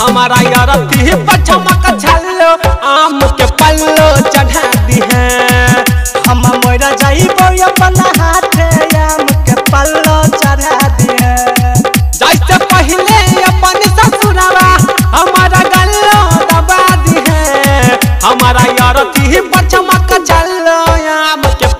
हमारा यार का छालो आम के पल्लो चढ़ा दी है हम मोरा जाई अपना हाथ आम के पल्लो चढ़ा दी है जैसे पहले अपन ससुरावा हमारा गल्लो दबा दी है हमारा यार का छालो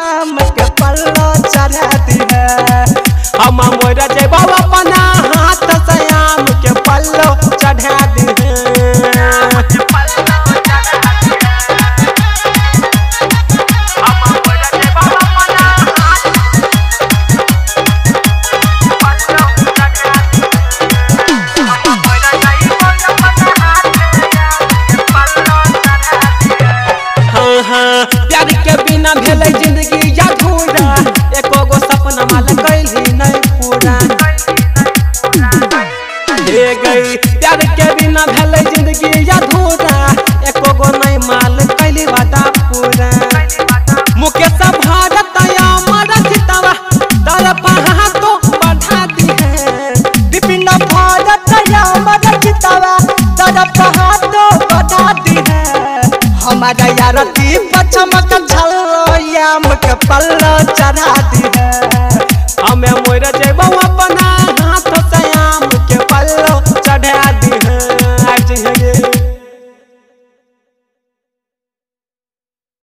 आम के पल्लो चढ़ा दी है हम मोरा जाई अपना हाथ आम के पल्लो चढ़ा दी है हमारा यार पछम का झल आम के पल्लो चढ़ा दी।